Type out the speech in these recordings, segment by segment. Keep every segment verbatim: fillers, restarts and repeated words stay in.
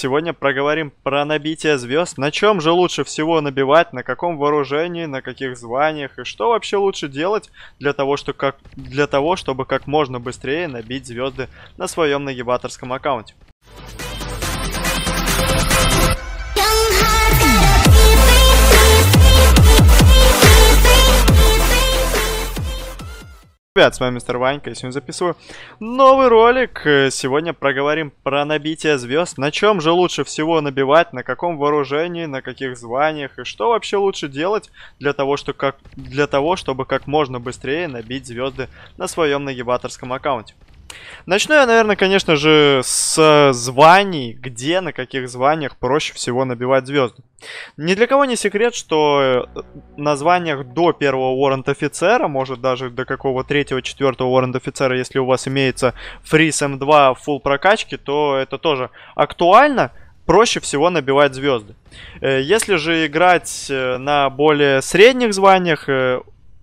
Сегодня проговорим про набитие звезд, на чем же лучше всего набивать, на каком вооружении, на каких званиях и что вообще лучше делать для того, что как... для того чтобы как можно быстрее набить звезды на своем нагибаторском аккаунте. Ребят, с вами мистер Ванька, я сегодня записываю новый ролик. Сегодня проговорим про набитие звезд, на чем же лучше всего набивать, на каком вооружении, на каких званиях и что вообще лучше делать для того, что как... для того чтобы как можно быстрее набить звезды на своем нагибаторском аккаунте. Начну я, наверное, конечно же, с званий, где, на каких званиях проще всего набивать звезды. Ни для кого не секрет, что на званиях до первого Уоррент-Офицера, может даже до какого третьего, четвертого Уоррент-Офицера, если у вас имеется Freeze эм два в фулл прокачке, то это тоже актуально. Проще всего набивать звезды. Если же играть на более средних званиях,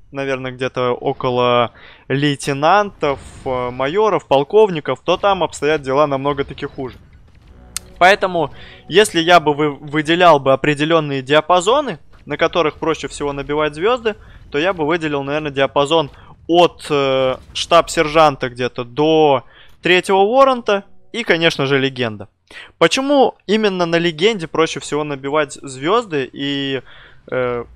наверное, где-то около лейтенантов, майоров, полковников, то там обстоят дела намного-таки хуже. Поэтому, если я бы выделял бы определенные диапазоны, на которых проще всего набивать звезды, то я бы выделил, наверное, диапазон от э, штаб-сержанта где-то до третьего Уоррента и, конечно же, легенда. Почему именно на легенде проще всего набивать звезды и...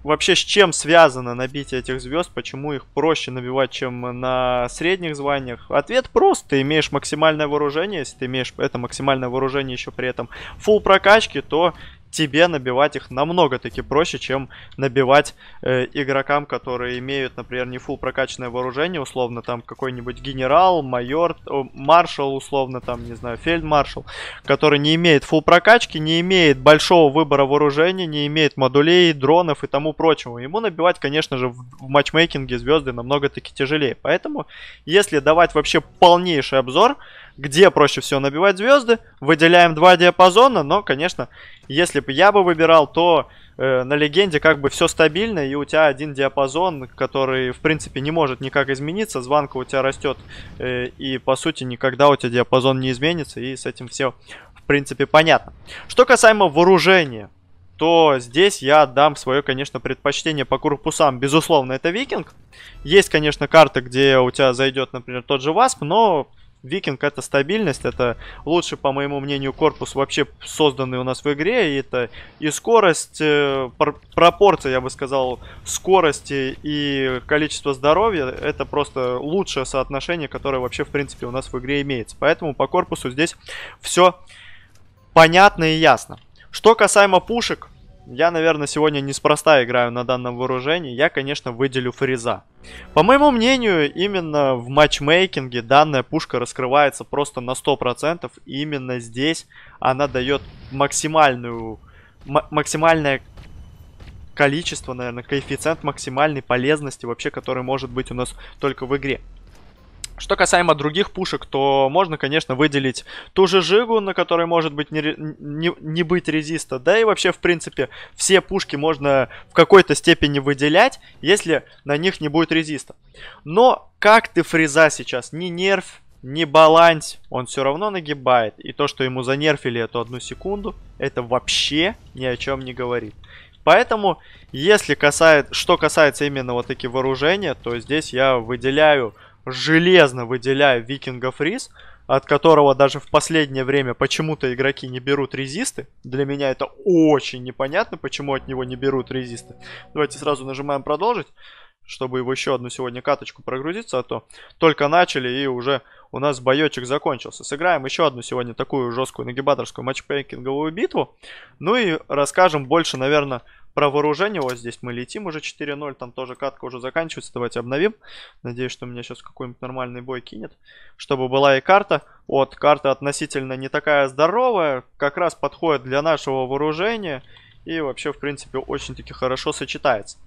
вообще, с чем связано набитие этих звезд, почему их проще набивать, чем на средних званиях? Ответ прост: ты имеешь максимальное вооружение. Если ты имеешь это максимальное вооружение еще при этом фулл прокачки, то тебе набивать их намного-таки проще, чем набивать э, игрокам, которые имеют, например, не фулл прокачанное вооружение, условно, там какой-нибудь генерал, майор, э, маршал, условно, там, не знаю, фельдмаршал, который не имеет фулл прокачки, не имеет большого выбора вооружения, не имеет модулей, дронов и тому прочему. Ему набивать, конечно же, в, в матчмейкинге звезды намного-таки тяжелее. Поэтому, если давать вообще полнейший обзор, где проще всего набивать звезды, выделяем два диапазона, но, конечно, если бы я бы выбирал, то э, на легенде как бы все стабильно, и у тебя один диапазон, который, в принципе, не может никак измениться, званка у тебя растет, э, и, по сути, никогда у тебя диапазон не изменится, и с этим все, в принципе, понятно. Что касаемо вооружения, то здесь я отдам свое, конечно, предпочтение по корпусам. Безусловно, это Викинг. Есть, конечно, карты, где у тебя зайдет, например, тот же Васп, но... Викинг — это стабильность, это лучший, по моему мнению, корпус вообще созданный у нас в игре. И это и скорость, э, пр пропорция, я бы сказал, скорости и количество здоровья. Это просто лучшее соотношение, которое вообще, в принципе, у нас в игре имеется. Поэтому по корпусу здесь все понятно и ясно. Что касаемо пушек, я, наверное, сегодня неспроста играю на данном вооружении. Я, конечно, выделю Фриза. По моему мнению, именно в матчмейкинге данная пушка раскрывается просто на сто процентов. И именно здесь она дает максимальную, максимальное количество, наверное, коэффициент максимальной полезности вообще, который может быть у нас только в игре. Что касаемо других пушек, то можно, конечно, выделить ту же Жигу, на которой может быть не, не, не быть резиста. Да и вообще, в принципе, все пушки можно в какой-то степени выделять, если на них не будет резиста. Но как ты Фриза сейчас не нерфь, не баланс, он все равно нагибает. И то, что ему занерфили эту одну секунду, это вообще ни о чем не говорит. Поэтому, если касается, что касается именно вот такие вооружения, то здесь я выделяю... железно выделяю Викинга Фриз, от которого даже в последнее время почему-то игроки не берут резисты. Для меня это очень непонятно, почему от него не берут резисты. Давайте сразу нажимаем продолжить, чтобы его еще одну сегодня каточку прогрузиться, а то только начали и уже у нас боечек закончился. Сыграем еще одну сегодня такую жесткую нагибаторскую матчмейкинговую битву. Ну и расскажем больше, наверное, про вооружение. Вот здесь мы летим уже четыре ноль, там тоже катка уже заканчивается. Давайте обновим. Надеюсь, что меня сейчас какой-нибудь нормальный бой кинет, чтобы была и карта. Вот, карта относительно не такая здоровая, как раз подходит для нашего вооружения и вообще, в принципе, очень-таки хорошо сочетается.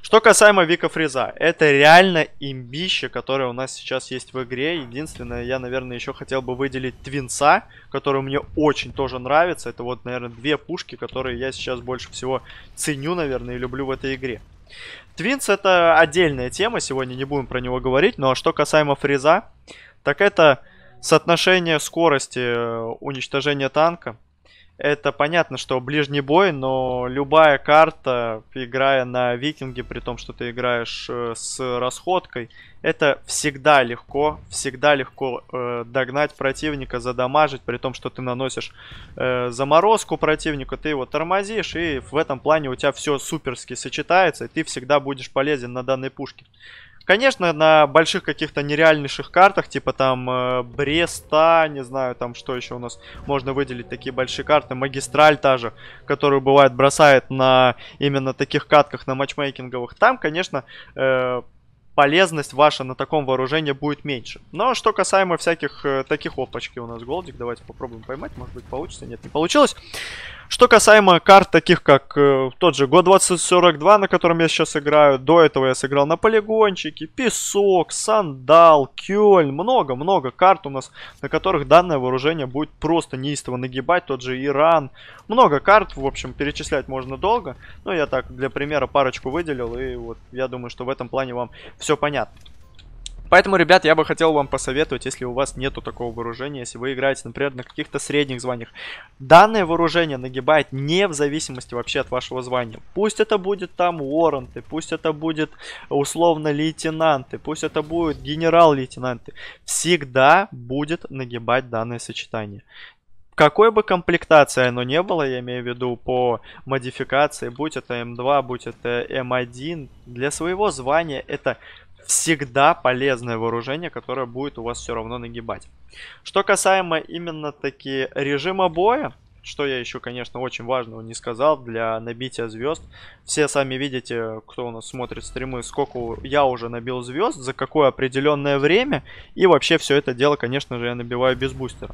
Что касаемо Вика Фриза, это реально имбище, которое у нас сейчас есть в игре. Единственное, я, наверное, еще хотел бы выделить Твинца, который мне очень тоже нравится. Это вот, наверное, две пушки, которые я сейчас больше всего ценю, наверное, и люблю в этой игре. Твинц — это отдельная тема, сегодня не будем про него говорить. Но что касаемо Фриза, так это соотношение скорости уничтожения танка. Это понятно, что ближний бой, но любая карта, играя на Викинге, при том, что ты играешь э, с расходкой, это всегда легко, всегда легко э, догнать противника, задамажить, при том, что ты наносишь э, заморозку противнику, ты его тормозишь, и в этом плане у тебя все суперски сочетается, и ты всегда будешь полезен на данной пушке. Конечно, на больших каких-то нереальнейших картах, типа там э, Бреста, не знаю, там что еще у нас можно выделить, такие большие карты, Магистраль та же, которую бывает бросает на именно таких катках, на матчмейкинговых, там, конечно, э, полезность ваша на таком вооружении будет меньше. Но что касаемо всяких э, таких, опачки у нас голдик, давайте попробуем поймать, может быть получится, нет, не получилось. Что касаемо карт, таких как э, тот же Го двадцать сорок два, на котором я сейчас играю, до этого я сыграл на полигончике, песок, сандал, кёль, много-много карт у нас, на которых данное вооружение будет просто неистово нагибать, тот же Иран, много карт, в общем, перечислять можно долго, но я так для примера парочку выделил, и вот я думаю, что в этом плане вам все понятно. Поэтому, ребят, я бы хотел вам посоветовать, если у вас нету такого вооружения, если вы играете, например, на каких-то средних званиях. Данное вооружение нагибает не в зависимости вообще от вашего звания. Пусть это будет там уорренты, пусть это будет условно лейтенанты, пусть это будет генерал-лейтенанты. Всегда будет нагибать данное сочетание. Какой бы комплектации оно не было, я имею в виду по модификации, будь это М два, будь это М один, для своего звания это... всегда полезное вооружение, которое будет у вас все равно нагибать. Что касаемо именно таки режима боя, что я еще, конечно, очень важного не сказал для набития звезд. Все сами видите, кто у нас смотрит стримы, сколько я уже набил звезд, за какое определенное время. И вообще все это дело, конечно же, я набиваю без бустера.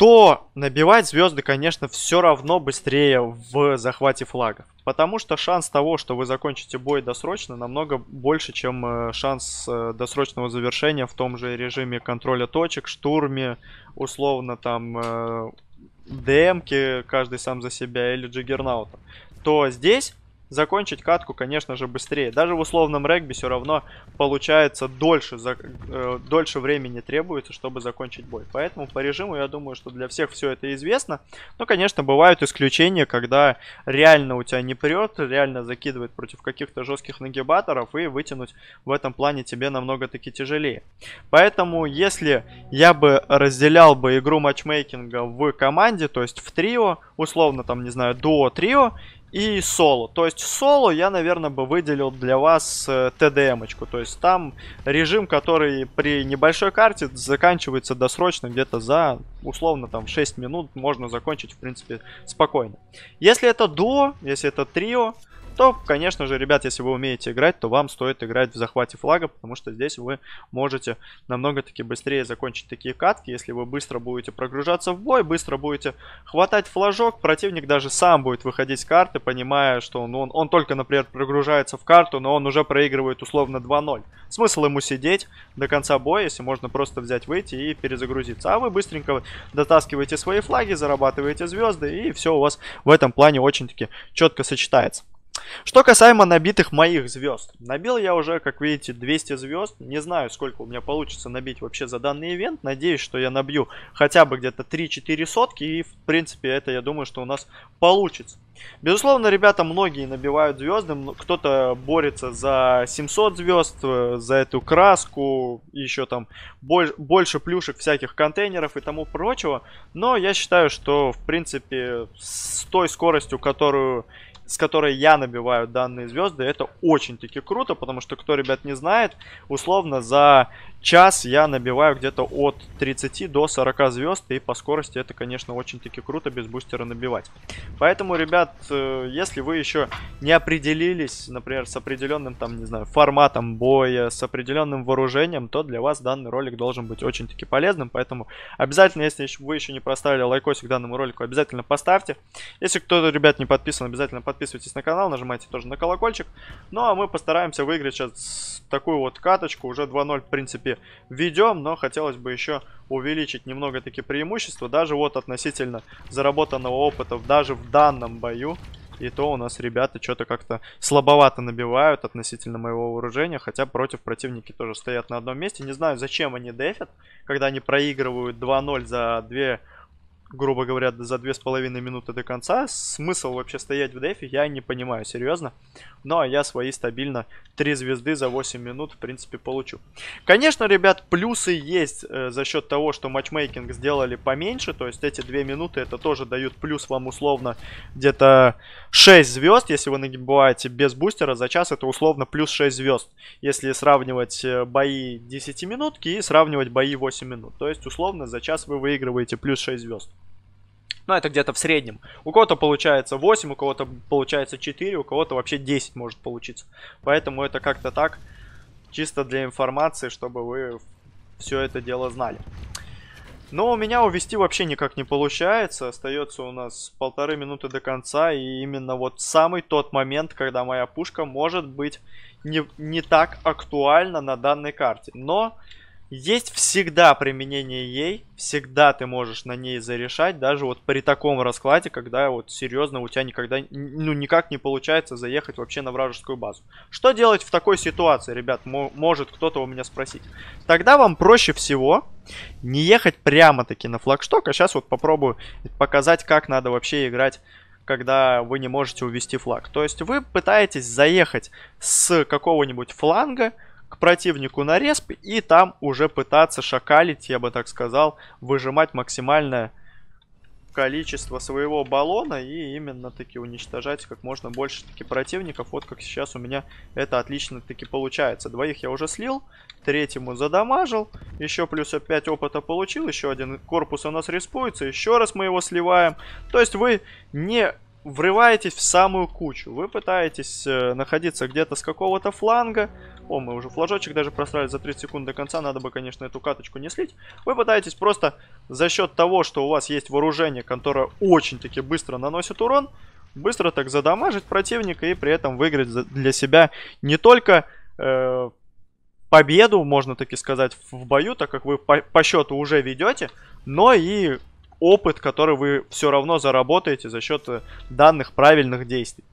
То набивать звезды, конечно, все равно быстрее в захвате флагов. Потому что шанс того, что вы закончите бой досрочно, намного больше, чем шанс досрочного завершения в том же режиме контроля точек, штурме, условно там ДМки, каждый сам за себя, или джиггернаута. То здесь... закончить катку, конечно же, быстрее. Даже в условном регби все равно получается дольше, за, э, дольше времени требуется, чтобы закончить бой. Поэтому по режиму, я думаю, что для всех все это известно. Но, конечно, бывают исключения, когда реально у тебя не прет, реально закидывает против каких-то жестких нагибаторов, и вытянуть в этом плане тебе намного-таки тяжелее. Поэтому, если я бы разделял бы игру матчмейкинга в команде, то есть в трио, условно там, не знаю, дуо-трио, и соло. То есть соло я, наверное, бы выделил для вас э, ТДМ-очку. То есть там режим, который при небольшой карте заканчивается досрочно, где-то за, условно, там шесть минут можно закончить, в принципе, спокойно. Если это дуо, если это трио, то, конечно же, ребят, если вы умеете играть, то вам стоит играть в захвате флага, потому что здесь вы можете намного-таки быстрее закончить такие катки, если вы быстро будете прогружаться в бой, быстро будете хватать флажок, противник даже сам будет выходить с карты, понимая, что он, он, он только, например, прогружается в карту, но он уже проигрывает условно два ноль. Смысл ему сидеть до конца боя, если можно просто взять, выйти и перезагрузиться. А вы быстренько дотаскиваете свои флаги, зарабатываете звезды, и все у вас в этом плане очень-таки четко сочетается. Что касаемо набитых моих звезд. Набил я уже, как видите, двести звезд. Не знаю, сколько у меня получится набить вообще за данный ивент. Надеюсь, что я набью хотя бы где-то три-четыре сотки. И, в принципе, это, я думаю, что у нас получится. Безусловно, ребята, многие набивают звезды. Кто-то борется за семьсот звезд, за эту краску, еще там больше плюшек всяких контейнеров и тому прочего. Но я считаю, что, в принципе, с той скоростью, которую... с которой я набиваю данные звезды, это очень-таки круто, потому что, кто, ребят, не знает, условно за час я набиваю где-то от тридцати до сорока звезд, и по скорости это, конечно, очень-таки круто без бустера набивать. Поэтому, ребят, если вы еще не определились, например, с определенным, там, не знаю, форматом боя, с определенным вооружением, то для вас данный ролик должен быть очень-таки полезным, поэтому обязательно, если вы еще не поставили лайкосик данному ролику, обязательно поставьте. Если кто-то, ребят, не подписан, обязательно подписывайтесь. Подписывайтесь на канал, нажимайте тоже на колокольчик. Ну, а мы постараемся выиграть сейчас такую вот каточку. Уже два ноль, в принципе, ведем, но хотелось бы еще увеличить немного такие преимущества. Даже вот относительно заработанного опыта, даже в данном бою. И то у нас ребята что-то как-то слабовато набивают относительно моего вооружения. Хотя против противники тоже стоят на одном месте. Не знаю, зачем они дефят, когда они проигрывают два ноль за две грубо говоря, за две с половиной минуты до конца. Смысл вообще стоять в дефе я не понимаю, серьезно. Но я свои стабильно три звезды за восемь минут, в принципе, получу. Конечно, ребят, плюсы есть э, за счет того, что матчмейкинг сделали поменьше. То есть эти две минуты, это тоже дают плюс вам условно где-то шесть звезд. Если вы нагибаете без бустера, за час это условно плюс шесть звезд. Если сравнивать бои десять минутки и сравнивать бои восемь минут. То есть условно за час вы выигрываете плюс шесть звезд. Но это где-то в среднем. У кого-то получается восемь, у кого-то получается четыре, у кого-то вообще десять может получиться. Поэтому это как-то так, чисто для информации, чтобы вы все это дело знали. Но у меня увести вообще никак не получается. Остается у нас полторы минуты до конца. И именно вот самый тот момент, когда моя пушка может быть не, не так актуальна на данной карте. Но... есть всегда применение ей, всегда ты можешь на ней зарешать, даже вот при таком раскладе, когда вот серьезно у тебя никогда, ну никак не получается заехать вообще на вражескую базу. Что делать в такой ситуации, ребят, может кто-то у меня спросить. Тогда вам проще всего не ехать прямо-таки на флагшток, а сейчас вот попробую показать, как надо вообще играть, когда вы не можете увести флаг. То есть вы пытаетесь заехать с какого-нибудь фланга к противнику на респ и там уже пытаться шакалить, я бы так сказал, выжимать максимальное количество своего баллона и именно таки уничтожать как можно больше таки противников. Вот как сейчас у меня это отлично таки получается. Двоих я уже слил, третьему задамажил, еще плюс пять опыта получил, еще один корпус у нас респуется, еще раз мы его сливаем. То есть вы не врываетесь в самую кучу, вы пытаетесь э, находиться где-то с какого-то фланга. О, мы уже флажочек даже просрали за тридцать секунд до конца. Надо бы, конечно, эту каточку не слить. Вы пытаетесь просто за счет того, что у вас есть вооружение, которое очень-таки быстро наносит урон, быстро так задамажить противника и при этом выиграть для себя не только... Э, победу, можно таки сказать, в бою, так как вы по, по счету уже ведете, но и... опыт, который вы все равно заработаете за счет данных правильных действий.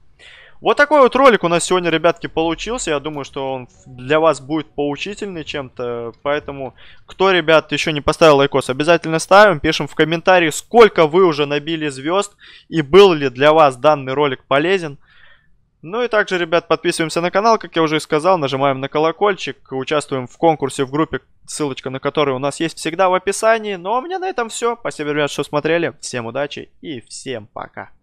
Вот такой вот ролик у нас сегодня, ребятки, получился. Я думаю, что он для вас будет поучительный чем-то. Поэтому, кто, ребят, еще не поставил лайкос, обязательно ставим. Пишем в комментарии, сколько вы уже набили звезд и был ли для вас данный ролик полезен. Ну и также, ребят, подписываемся на канал, как я уже и сказал, нажимаем на колокольчик, участвуем в конкурсе в группе, ссылочка на которую у нас есть всегда в описании. Ну а у меня на этом все. Спасибо, ребят, что смотрели. Всем удачи и всем пока.